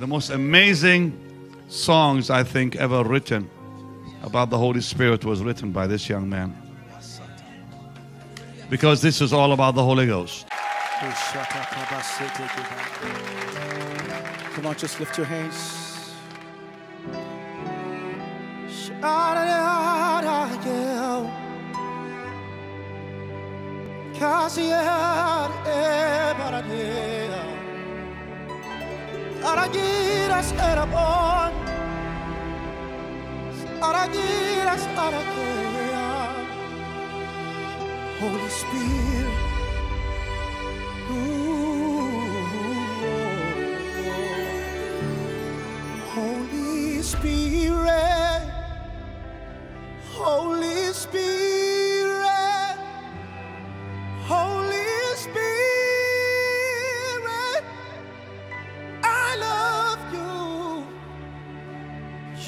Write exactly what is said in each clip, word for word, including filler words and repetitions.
the most amazing songs I think ever written about the Holy Spirit was written by this young man. Because this is all about the Holy Ghost. Come on, just lift your hands. Holy Spirit, ooh, Holy Spirit, Holy Spirit, Holy Spirit, I love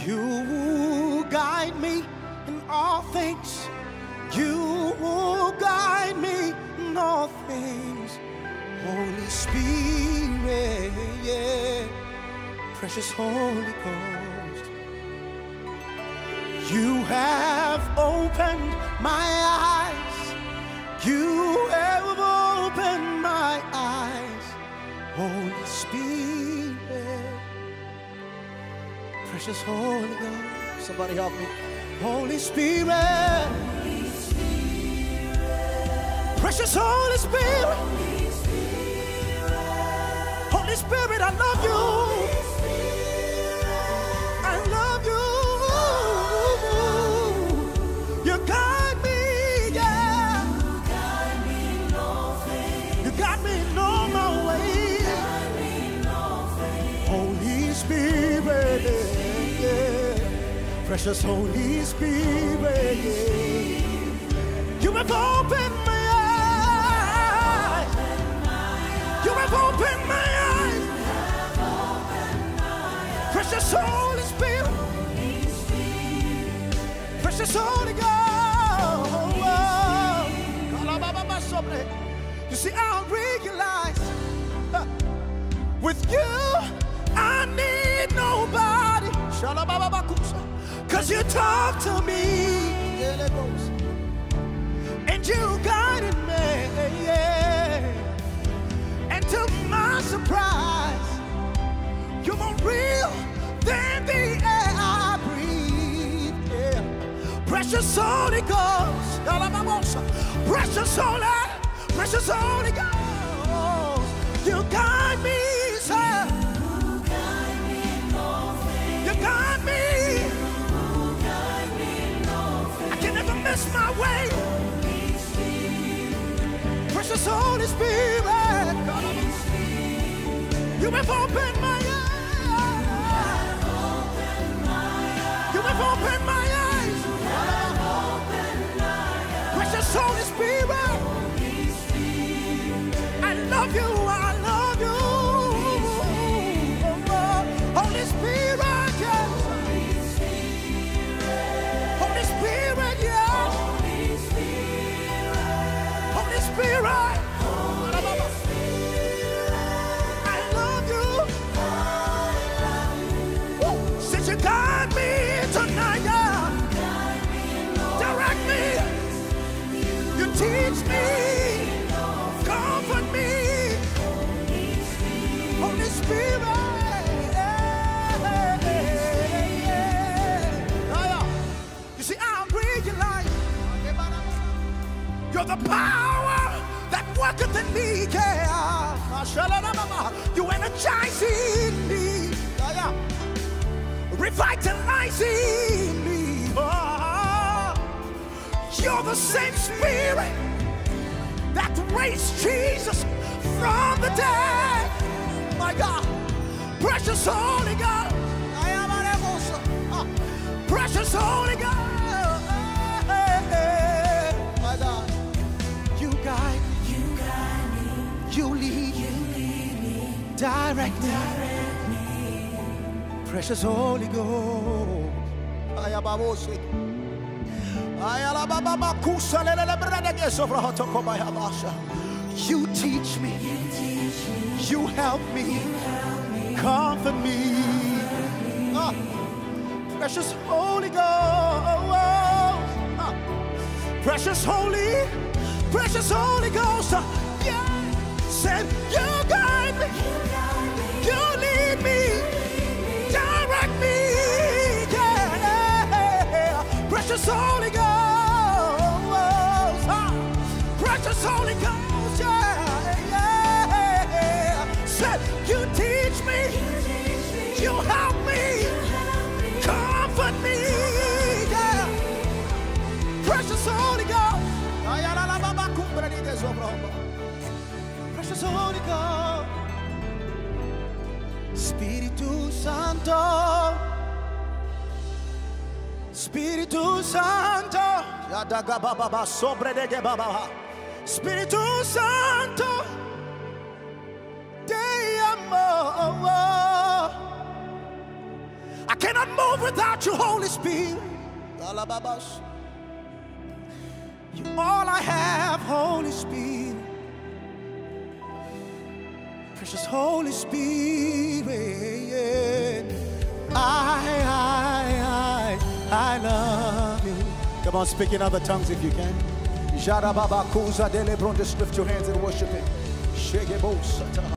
you. You guide me in all things. You will guide me in all things, Holy Spirit, yeah. Precious Holy Ghost. You have opened my eyes. You have opened my eyes, Holy Spirit. Precious Holy Ghost. Somebody help me. Holy Spirit. Precious Holy Spirit. Holy Spirit, Holy Spirit, I love you. I love you. You guide me, yeah. You guide me in all things. You guide me in all my ways. Holy Spirit, yeah. Precious Holy Spirit, yeah. You have opened my Open my eyes. Precious Holy Spirit. Precious Holy Ghost. You see, I realize uh, with you I need nobody. Cause you talk to me and you guided me. Yeah. To my surprise, you're more real than the air I breathe. Yeah. Precious Holy Ghost, precious Holy, precious Holy Ghost, you guide me, sir. You guide me in all things. You guide me. You guide me in all things. I can never miss my way. Holy Spirit. Precious Holy Spirit. You have opened my eyes. You have opened my eyes. Precious Holy Spirit. I love you. I love you. Holy Spirit, yeah. Holy Spirit, yeah. Holy Spirit. Holy Spirit. Teach me, comfort me, Holy Spirit. You see, I'm realizing you're the power that worketh in me. You energizing me, revitalizing me. Oh. You're the same Spirit that raised Jesus from the dead. My God, precious Holy God, I am an apostle. Precious Holy God, my God, you guide, you guide me, you lead, you lead me, direct me, direct me. Precious Holy Ghost, I am apostle. You teach me. You teach me. You help me. You help me. comfort me. Ah, precious Holy Ghost, ah, precious Holy, precious Holy Ghost. Ah, yeah, said you guide me, you lead me, direct me. Yeah, precious Holy Ghost, ah, precious Holy Ghost. Yeah. You teach me, you help me, comfort me, yeah. Precious Holy Ghost, precious Holy Ghost, Spiritu Santo, Spiritu Santo, Spiritu Santo. I cannot move without you, Holy Spirit. You all I have, Holy Spirit. Precious Holy Spirit. I, I, I, I love you. Come on, speak in other tongues if you can. Just lift your hands and worship Him.